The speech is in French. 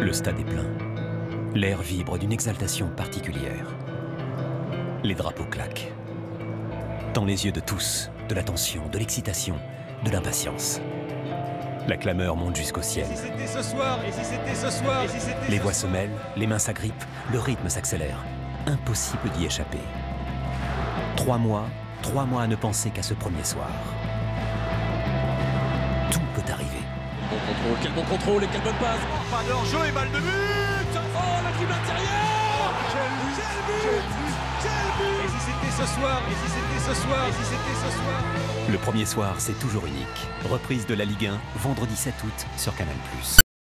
Le stade est plein. L'air vibre d'une exaltation particulière. Les drapeaux claquent. Dans les yeux de tous, de l'attention, de l'excitation, de l'impatience. La clameur monte jusqu'au ciel. Et si c'était ce soir, et si c'était ce soir, et si c'était les voix se mêlent, les mains s'agrippent, le rythme s'accélère. Impossible d'y échapper. 3 mois à ne penser qu'à ce premier soir. Tout peut arriver. Quel bon contrôle et quelle bonne passe. Pas d'enjeu et balle de but. Oh, le dribble intérieur. Quel but. Et si c'était ce soir, et si c'était ce soir, et si c'était ce soir. Le premier soir, c'est toujours unique. Reprise de la Ligue 1, vendredi 7 août sur Canal+.